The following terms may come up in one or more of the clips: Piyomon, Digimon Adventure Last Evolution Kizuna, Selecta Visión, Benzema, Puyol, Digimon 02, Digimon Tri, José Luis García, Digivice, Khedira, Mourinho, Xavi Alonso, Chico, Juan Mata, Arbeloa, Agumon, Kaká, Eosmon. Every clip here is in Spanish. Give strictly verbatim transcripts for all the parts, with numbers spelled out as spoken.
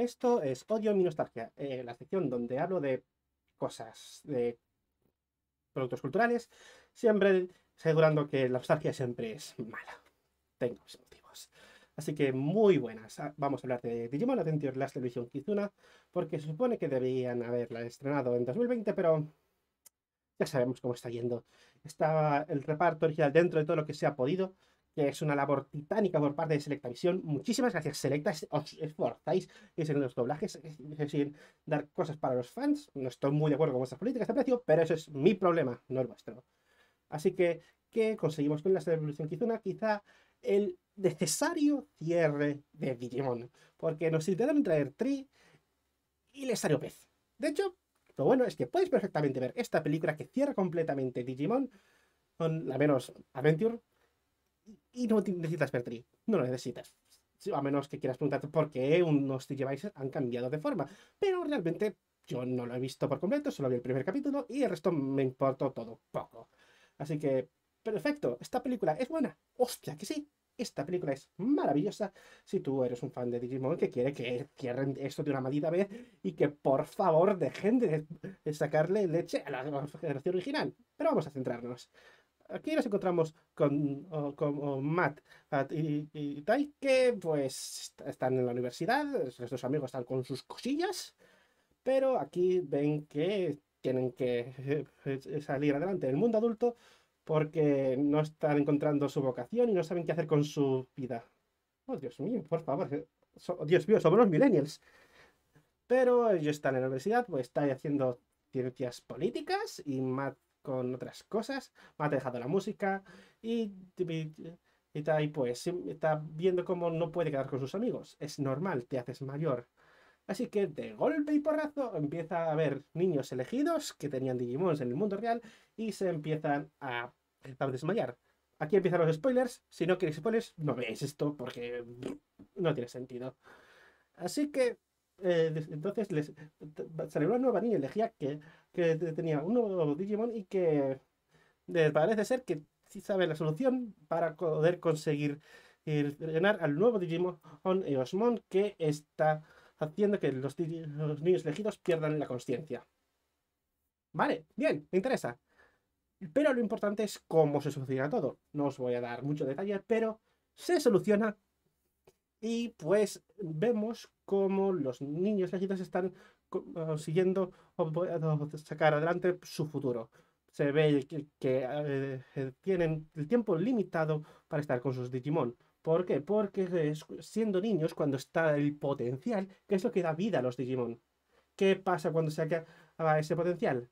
Esto es Odio mi nostalgia, eh, la sección donde hablo de cosas, de productos culturales, siempre asegurando que la nostalgia siempre es mala. Tengo mis motivos. Así que muy buenas. Vamos a hablar de Digimon Adventure Last Evolution Kizuna, porque se supone que debían haberla estrenado en dos mil veinte, pero ya sabemos cómo está yendo. Estaba el reparto original dentro de todo lo que se ha podido, que es una labor titánica por parte de Selecta Visión. Muchísimas gracias, Selecta. Os esforzáis en los doblajes, es decir, dar cosas para los fans. No estoy muy de acuerdo con vuestras políticas de precio, pero eso es mi problema, no el vuestro. Así que, ¿qué conseguimos con la Evolución Kizuna? Quizá el necesario cierre de Digimon, porque nos intentaron traer Tri y les salió pez. De hecho, lo bueno es que podéis perfectamente ver esta película que cierra completamente Digimon, con la menos Adventure, y no necesitas ver Tri, no lo necesitas. A menos que quieras preguntarte por qué unos Digivices han cambiado de forma. Pero realmente yo no lo he visto por completo, solo vi el primer capítulo y el resto me importó todo poco. Así que, perfecto, esta película es buena. ¡Hostia que sí! Esta película es maravillosa. Si tú eres un fan de Digimon que quiere que cierren esto de una maldita vez y que por favor dejen de, de sacarle leche a la generación original. Pero vamos a centrarnos. Aquí nos encontramos con, o, con o Matt y, y Tai, que pues están en la universidad, nuestros amigos están con sus cosillas, pero aquí ven que tienen que salir adelante en el mundo adulto porque no están encontrando su vocación y no saben qué hacer con su vida. Oh, Dios mío, por favor, so, Dios mío, somos los millennials. Pero ellos están en la universidad, pues están haciendo ciencias políticas y Matt con otras cosas, me ha dejado la música y, y, y está ahí, pues está viendo cómo no puede quedar con sus amigos. Es normal, te haces mayor. Así que de golpe y porrazo empieza a haber niños elegidos que tenían Digimons en el mundo real y se empiezan a, a desmayar. Aquí empiezan los spoilers. Si no queréis spoilers, no veáis esto porque no tiene sentido. Así que Eh, entonces les salió una nueva niña elegía que, que tenía un nuevo Digimon y que eh, parece ser que sí sabe la solución para poder conseguir eh, ganar al nuevo Digimon Eosmon, que está haciendo que los, los niños elegidos pierdan la consciencia. Vale, bien, me interesa. Pero lo importante es cómo se soluciona todo. No os voy a dar mucho detalle, pero se soluciona. Y pues vemos cómo los niños elegidos están consiguiendo sacar adelante su futuro. Se ve que, que eh, tienen el tiempo limitado para estar con sus Digimon. ¿Por qué? Porque eh, siendo niños cuando está el potencial, que es lo que da vida a los Digimon. ¿Qué pasa cuando se acaba ese potencial?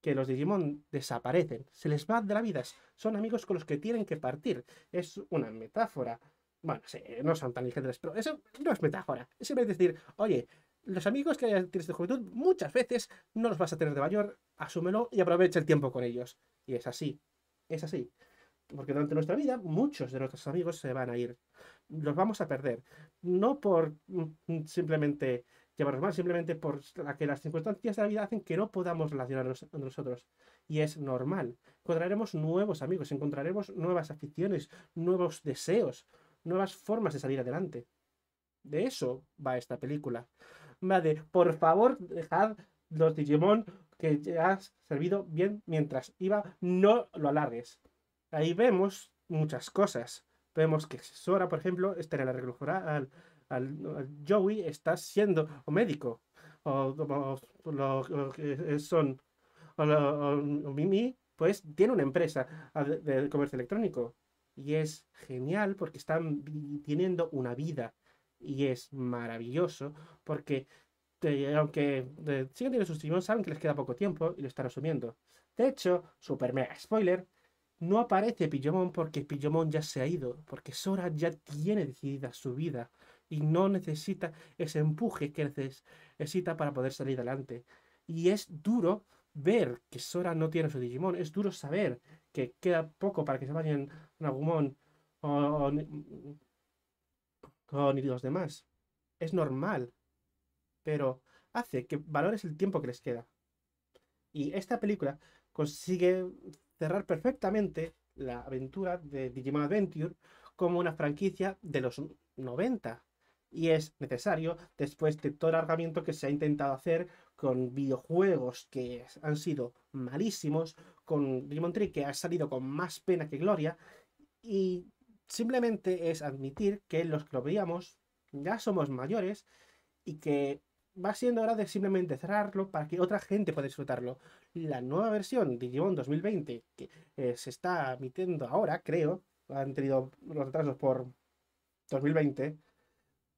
Que los Digimon desaparecen, se les va de la vida, son amigos con los que tienen que partir. Es una metáfora. Bueno, sí, no son tan inteligentes, pero eso no es metáfora. Es simplemente decir, oye, los amigos que tienes de juventud muchas veces no los vas a tener de mayor, asúmelo y aprovecha el tiempo con ellos. Y es así, es así. Porque durante nuestra vida muchos de nuestros amigos se van a ir. Los vamos a perder. No por simplemente llevarnos mal, simplemente por que las circunstancias de la vida hacen que no podamos relacionarnos con nosotros. Y es normal. Encontraremos nuevos amigos, encontraremos nuevas aficiones, nuevos deseos, nuevas formas de salir adelante. De eso va esta película. Va de, por favor, dejad los Digimon que has servido bien mientras iba, no lo alargues. Ahí vemos muchas cosas. Vemos que Sora, por ejemplo, está en el arreglo floral. Al, al Joey está siendo o médico. O, o, o lo que son. O, lo, o, o Mimi, pues tiene una empresa de, de comercio electrónico. Y es genial porque están teniendo una vida. Y es maravilloso porque, te, aunque te, siguen teniendo sus Digimon, saben que les queda poco tiempo y lo están asumiendo. De hecho, super mega spoiler, no aparece Piyomon porque Piyomon ya se ha ido. Porque Sora ya tiene decidida su vida y no necesita ese empuje que necesita para poder salir adelante. Y es duro ver que Sora no tiene su Digimon. Es duro saber que queda poco para que se vayan Agumon o, o, o, o ni los demás. Es normal, pero hace que valores el tiempo que les queda. Y esta película consigue cerrar perfectamente la aventura de Digimon Adventure como una franquicia de los noventa. y es necesario después de todo el alargamiento que se ha intentado hacer con videojuegos que han sido malísimos, con Digimon Tri que ha salido con más pena que gloria, y simplemente es admitir que los que lo veíamos ya somos mayores y que va siendo hora de simplemente cerrarlo para que otra gente pueda disfrutarlo. La nueva versión Digimon dos mil veinte que eh, se está emitiendo ahora, creo, han tenido los retrasos por dos mil veinte,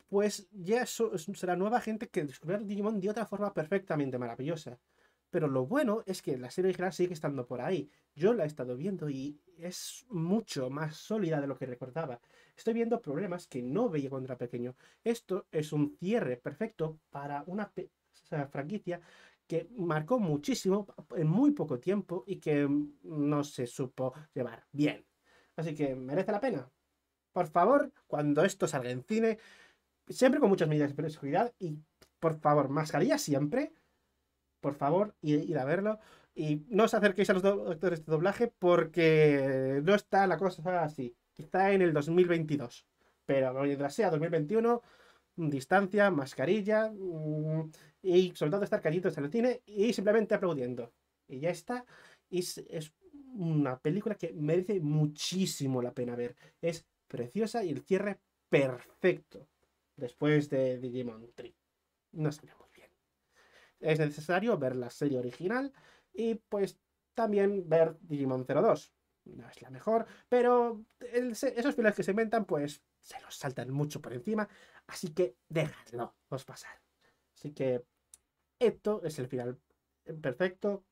pues ya so, será nueva gente que descubrir Digimon de otra forma perfectamente maravillosa. Pero lo bueno es que la serie original sigue estando por ahí. Yo la he estado viendo y es mucho más sólida de lo que recordaba. Estoy viendo problemas que no veía cuando era pequeño. Esto es un cierre perfecto para una franquicia que marcó muchísimo en muy poco tiempo y que no se supo llevar bien. Así que merece la pena. Por favor, cuando esto salga en cine, siempre con muchas medidas de seguridad y, por favor, mascarilla siempre, por favor, ir a verlo. Y no os acerquéis a los actores de doblaje porque no está la cosa así. Quizá en el dos mil veintidós, pero mientras sea dos mil veintiuno, distancia, mascarilla y sobre todo estar callitos en el cine y simplemente aplaudiendo. Y ya está. Y es una película que merece muchísimo la pena ver. Es preciosa y el cierre perfecto después de Digimon Tri. No salió muy bien. Es necesario ver la serie original y pues también ver Digimon cero dos. No es la mejor, pero el, esos pilares que se inventan pues se los saltan mucho por encima, así que dejadlo os pasar. Así que esto es el final perfecto,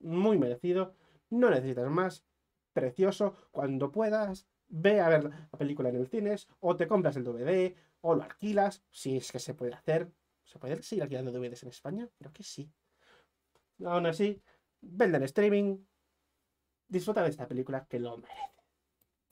muy merecido, no necesitas más, precioso. Cuando puedas, ve a ver la película en el cines, o te compras el D V D, o lo alquilas, si es que se puede hacer. ¿Se puede seguir alquilando D V Ds en España? Creo que sí. Aún así, venden streaming, disfruta de esta película que lo merece.